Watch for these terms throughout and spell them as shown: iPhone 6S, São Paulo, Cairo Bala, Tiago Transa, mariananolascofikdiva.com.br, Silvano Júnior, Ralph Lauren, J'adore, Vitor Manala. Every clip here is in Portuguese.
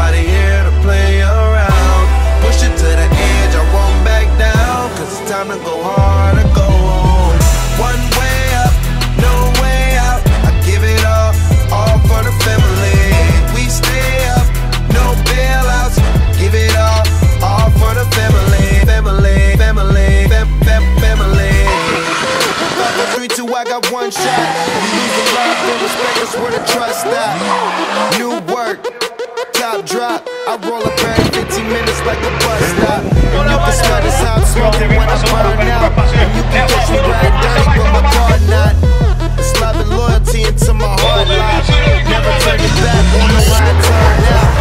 nobody here to play around. Push it to the edge, I won't back down, cause it's time to go hard or go home. One way up, no way out, I give it all for the family. We stay up, no bailouts, give it all for the family. Family, family, family. 3, 2, I got one shot. You lose the love, the respect, I swear to trust that. New work, top drop. I roll a bag 15 minutes like a bus stop. You can smell this hot smoking when I burn out. And you can catch me riding dirty with my car knot. It's love and loyalty into my heart lock. Never turn it back, won't know why I turned out.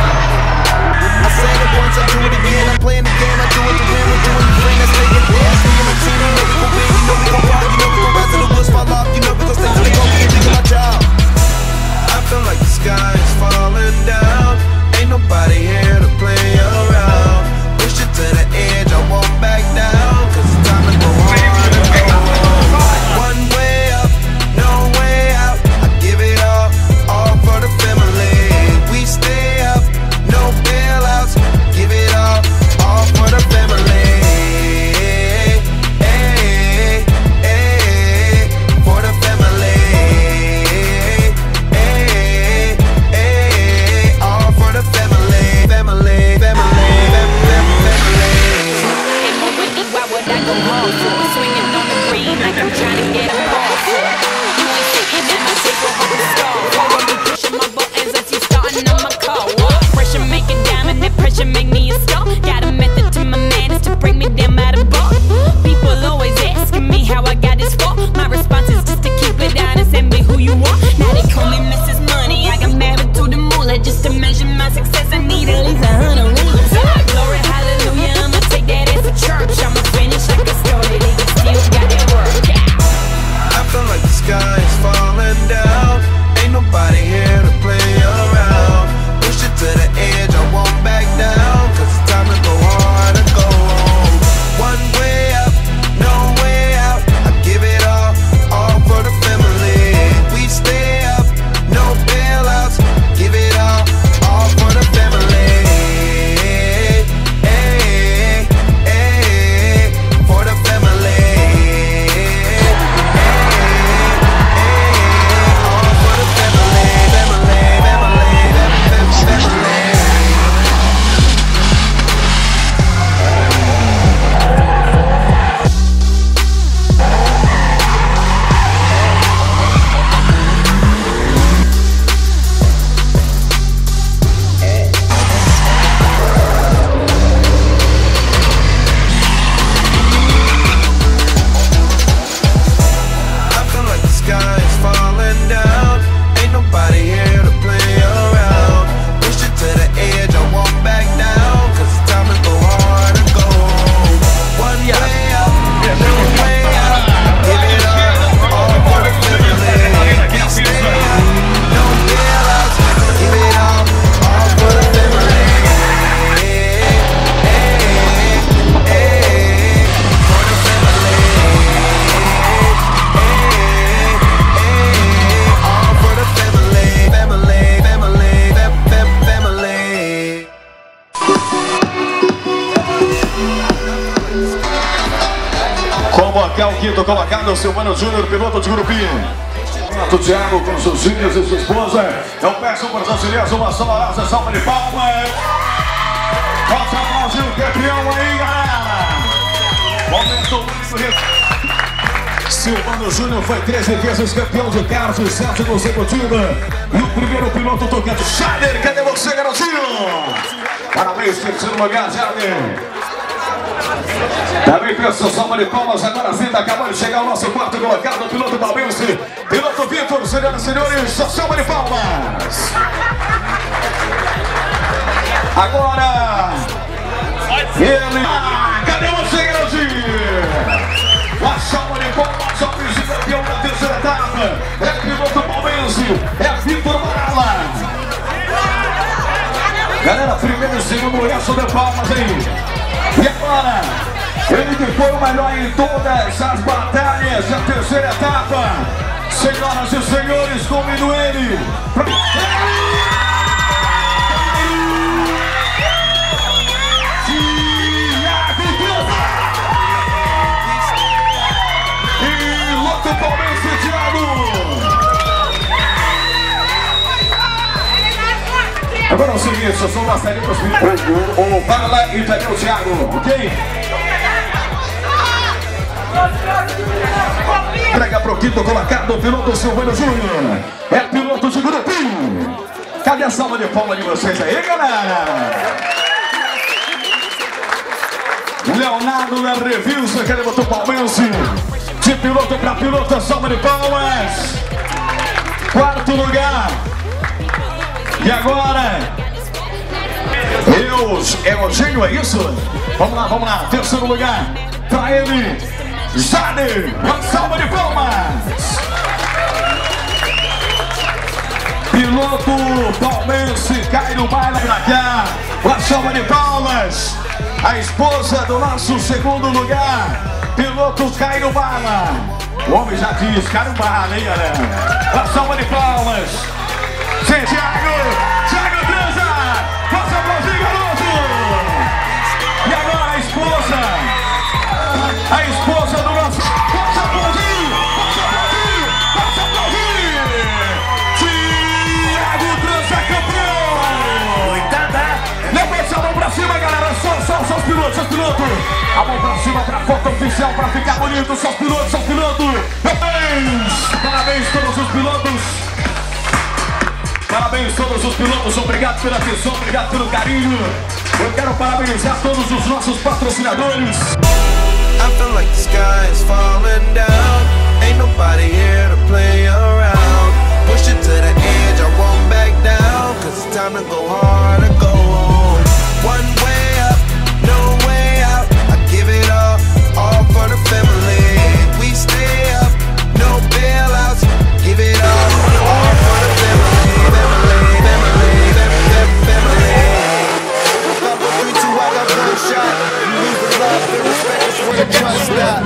I say it once, I do it again. I'm playing the game, I do it to win. We're doing the thing that's making this. Me and my team, we know we gon' win. You know we gon' rock, you know we gon' rise to the woods, fall off. You know we gon' stay till they gon' be a jiggle my job. I feel like the sky is falling down. Ain't nobody here to play around. Push it to the edge, I won't back down, cause it's time to go on and go. One way up, no way out, I give it all for the family. We stay up, no bailouts, give it all for the family. Colocado o Silvano Júnior, piloto de grupinho. O Tiago com seus filhos e sua esposa. Eu peço para os auxiliares uma sonorosa salva de palmas. Nossa Brasil campeão aí, galera. Momento muito. Silvano Júnior foi 13 vezes campeão de carros e 7 consecutivas. E o primeiro piloto tocando. Jader, cadê você, garotinho? Parabéns, terceiro lugar, Jader. Também peço salva de palmas, agora sim, acabou de chegar o nosso quarto colocado, o piloto Balbense, piloto Vitor, senhoras e senhores, salva de palmas. Agora, ele... Ah, cadê você, Grandinho? A salva de palmas, o vice-campeão da terceira etapa, é o piloto Balbense, é Vitor Manala. Galera, primeiro e segundo resto de palmas aí. E agora, ele que foi o melhor em todas as batalhas da terceira etapa, senhoras e senhores, convido ele pra... Agora é o seguinte, eu sou uma série para os meninos, o Bala e também o Tiago, ok? Entrega pro quinto colocado, o piloto Silvano Júnior. É piloto de grupinho. Cadê a salva de palmas de vocês aí, galera? Leonardo da Revista, que ele botou palmense. De piloto pra piloto, salva de palmas. Quarto lugar. E agora? Eugênio, é isso? Vamos lá. Terceiro lugar. Pra ele, Jade. Salva de palmas. Piloto palmense, Cairo Bala pra cá. Uma salva de palmas. A esposa do nosso segundo lugar, piloto Cairo Bala. O homem já diz, Cairo Bala, hein, galera? Uma salva de palmas. Sim, Tiago Transa, faça um aplausinho, garoto. E agora a esposa do nosso... Faça um aplausinho, faça um aplausinho, faça um aplausinho. Tiago Transa, campeão. Coitada. Levante a mão pra cima, galera. Seus pilotos, a mão pra cima pra foto oficial, pra ficar bonito, seus pilotos, parabéns todos os pilotos, obrigado pela atenção, obrigado pelo carinho, eu quero parabenizar todos os nossos patrocinadores. I feel like the sky is falling down, ain't nobody here to play around, push it to the edge, I won't back down, cause it's time to go hard and go home, one way up, no way out, I give it all for the family. We stay up, no bailouts, give it all for the family. 3, 2, I got another shot. Lose the love, the respect is where the trust stop.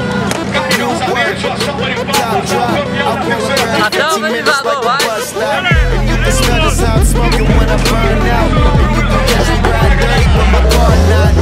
No word, without a drop. I pull around 15 minutes like a bus stop. And you can smell the sound smoking when I burn out. And you can catch me right dirty when my car not.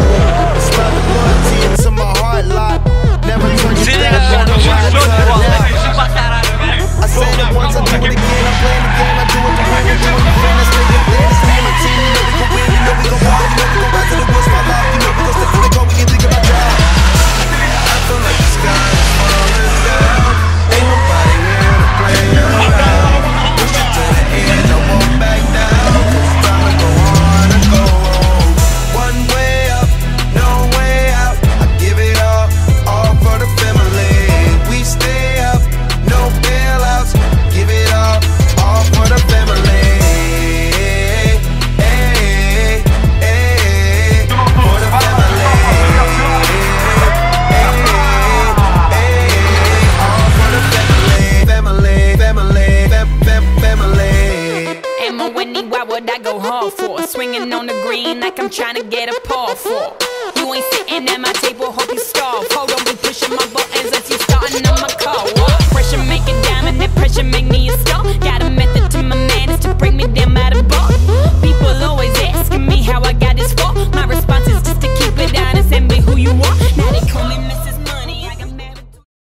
Swinging on the green like I'm trying to get a paw for. You ain't sitting at my table, hope you starve. Hold on, be pushing my buttons as you starting on my car.